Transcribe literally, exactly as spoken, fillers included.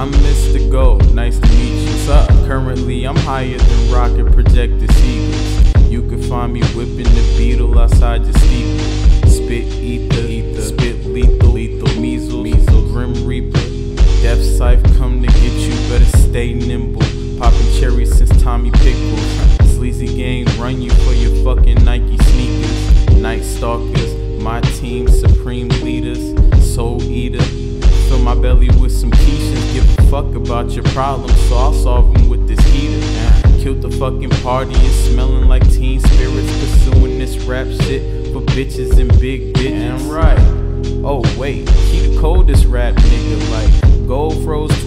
I'm Mister Gold, nice to meet you. What's up? Currently, I'm higher than rocket projected seagulls. You can find me whipping the beetle outside your steeple. Spit ether, ether, spit lethal, lethal, measles, measles, grim reaper. Death Scythe come to get you, better stay nimble. Poppin' cherries since Tommy Pickles. Sleazy gang run you for your fucking Nike sneakers. Night stalkers, my team supreme leaders. Soul eater, fill my belly with some quiches. Give a fuck about your problems, so I'll solve them with this heater. Killed the fucking party and smelling like teen spirits. Pursuing this rap shit for bitches and big bitches. Damn right. Oh wait, he the coldest rap nigga like gold froze